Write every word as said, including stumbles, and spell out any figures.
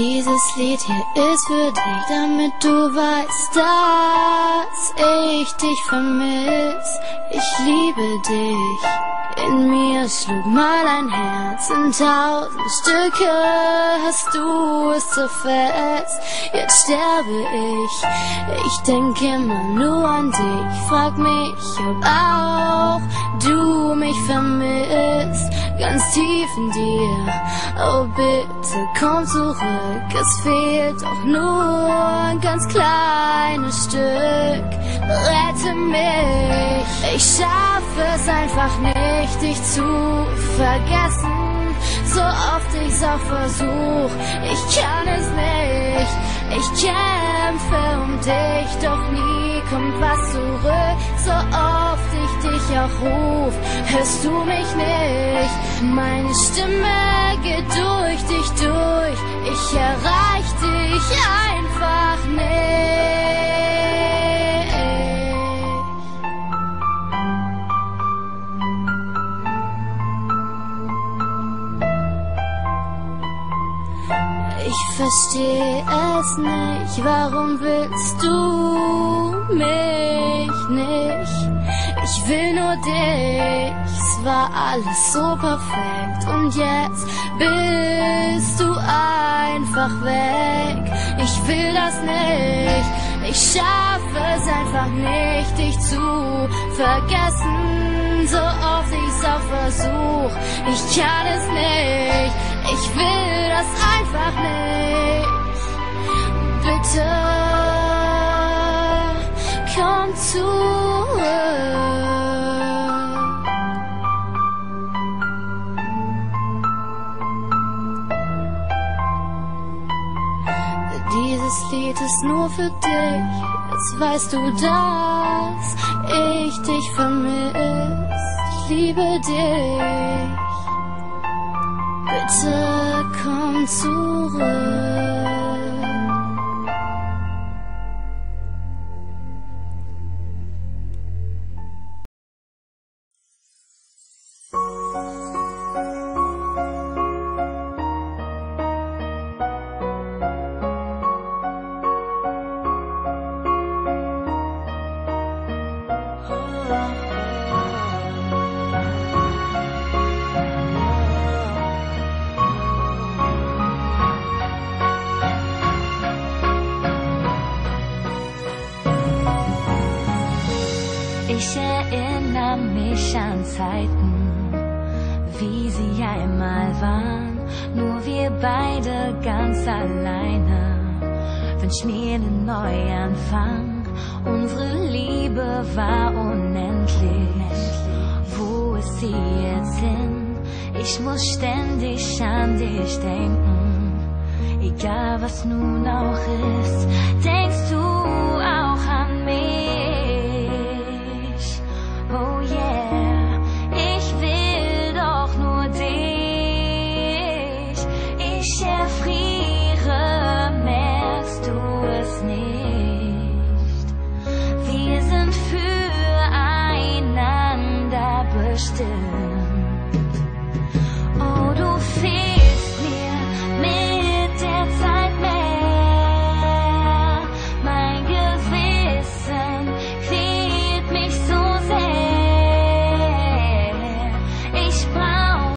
Dieses Lied hier ist für dich, damit du weißt, dass ich dich vermiss. Ich liebe dich. In mir schlug mal ein Herz, in tausend Stücke hast du es zerfetzt. Jetzt sterbe ich, ich denk immer nur an dich. Frag mich, ob auch du mich vermisst. Ganz tief in dir, oh bitte komm zurück. Es fehlt doch nur ein ganz kleines Stück. Rette mich, ich schaff es einfach nicht, dich zu vergessen. So oft ich's auch versuch, ich kann es nicht. Ich kämpfe um dich, doch nie kommt was zurück. So oft ich dich auch ruf, hörst du mich nicht. Meine Stimme geht durch dich durch, ich erreich dich einfach nicht. Ich verstehe es nicht, warum willst du mich nicht? Ich will nur dich, es war alles so perfekt und jetzt bist du einfach weg. Ich will das nicht, ich schaffe es einfach nicht, dich zu vergessen. So oft ich's auch versuch, ich kann es nicht, ich will das einfach nicht. Bitte komm zurück. Dieses Lied ist nur für dich, jetzt weißt du, dass ich dich vermiss. Ich liebe dich, bitte komm zurück. Ich erinnere mich an Zeiten, wie sie einmal waren, nur wir beide ganz alleine. Wünsch mir einen Neuanfang, unsere Liebe war unendlich. Wo ist sie jetzt hin? Ich muss ständig an dich denken. Egal was nun auch ist, denkst du auch an mich. Oh yeah, ich will doch nur dich. Ich erfriere, merkst du es nicht? Wir sind füreinander bestimmt.